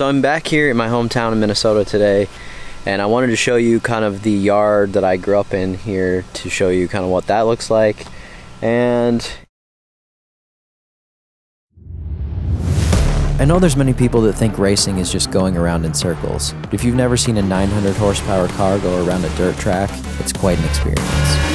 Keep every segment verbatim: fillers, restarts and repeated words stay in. So I'm back here in my hometown in Minnesota today, and I wanted to show you kind of the yard that I grew up in here, to show you kind of what that looks like. And I know there's many people that think racing is just going around in circles, but if you've never seen a nine hundred horsepower car go around a dirt track, it's quite an experience.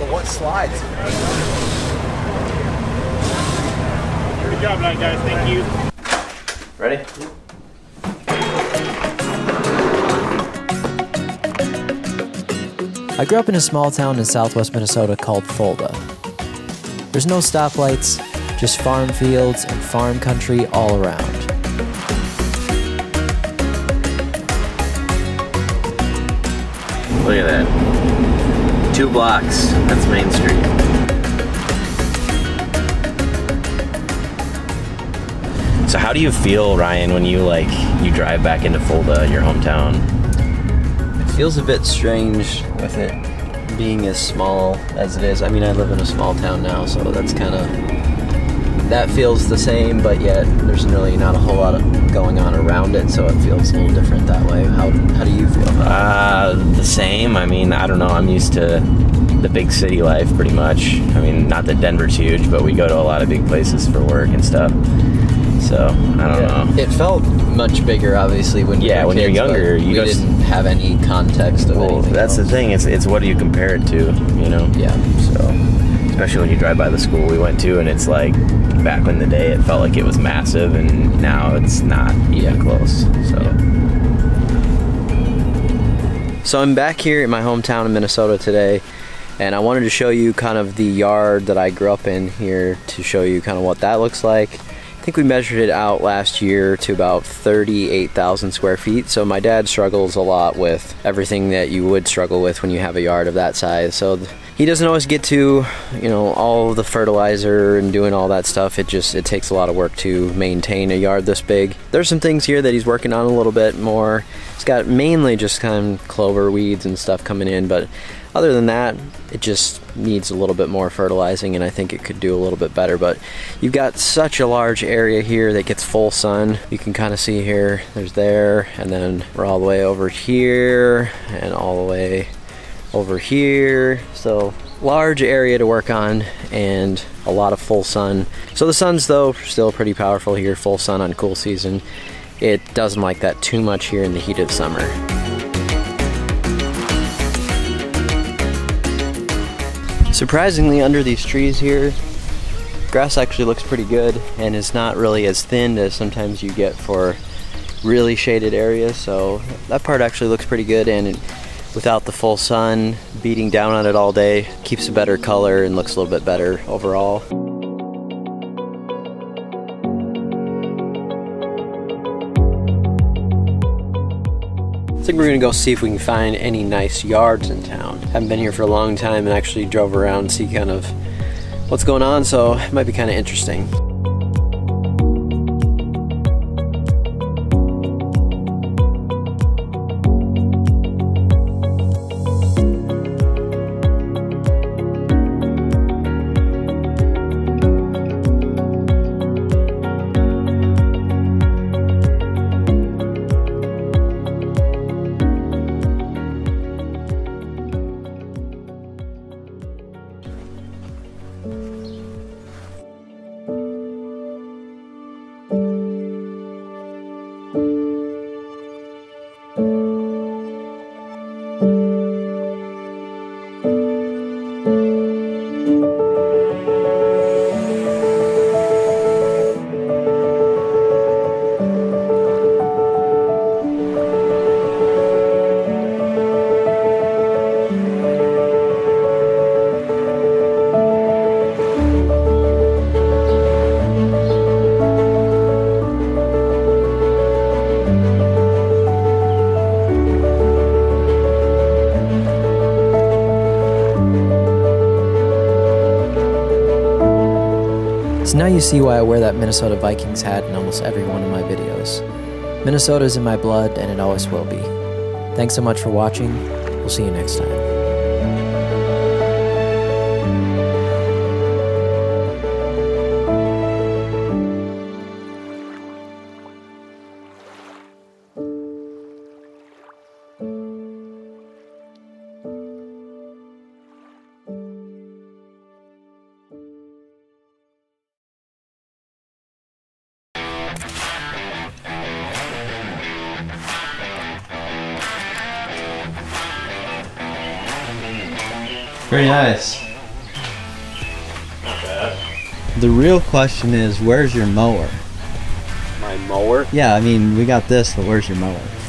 What slides? Good job, night guys. Thank you. Ready? I grew up in a small town in southwest Minnesota called Fulda. There's no stoplights, just farm fields and farm country all around. Look at that. Two blocks, that's Main Street. So how do you feel, Ryan, when you like you drive back into Fulda, your hometown? It feels a bit strange with it being as small as it is. I mean, I live in a small town now, so that's kind of, that feels the same, but yet there's really not a whole lot of going on around it, so it feels a little different that way. How, how do you feel about it? Uh, the same. I mean, I don't know. I'm used to the big city life pretty much. I mean, not that Denver's huge, but we go to a lot of big places for work and stuff. So, I don't yeah. know. It felt much bigger, obviously, when yeah, you were kids, when you're younger. You we just, didn't have any context of well, anything that's else. The thing. It's, it's what do you compare it to, you know? Yeah. So... especially when you drive by the school we went to, and it's like, back in the day it felt like it was massive, and now it's not even close, so. So I'm back here in my hometown in Minnesota today, and I wanted to show you kind of the yard that I grew up in here, to show you kind of what that looks like. I think we measured it out last year to about thirty-eight thousand square feet, so my dad struggles a lot with everything that you would struggle with when you have a yard of that size. So he doesn't always get to, you know, all the fertilizer and doing all that stuff. It just, it takes a lot of work to maintain a yard this big. There's some things here that he's working on a little bit more. He's got mainly just kind of clover weeds and stuff coming in, but other than that, it just needs a little bit more fertilizing, and I think it could do a little bit better. But you've got such a large area here that gets full sun. You can kind of see here, there's there, and then we're all the way over here, and all the way over here. So large area to work on, and a lot of full sun. So the sun's, though, still pretty powerful here, full sun on cool season. It doesn't like that too much here in the heat of summer. Surprisingly, under these trees here, grass actually looks pretty good, and it's not really as thin as sometimes you get for really shaded areas, so that part actually looks pretty good, and it, without the full sun beating down on it all day, keeps a better color and looks a little bit better overall. I think we're gonna go see if we can find any nice yards in town. Haven't been here for a long time, and actually drove around to see kind of what's going on, so it might be kind of interesting. So now you see why I wear that Minnesota Vikings hat in almost every one of my videos. Minnesota's in my blood, and it always will be. Thanks so much for watching. We'll see you next time. Very nice. Not bad. The real question is, where's your mower? My mower? Yeah, I mean, we got this, but where's your mower?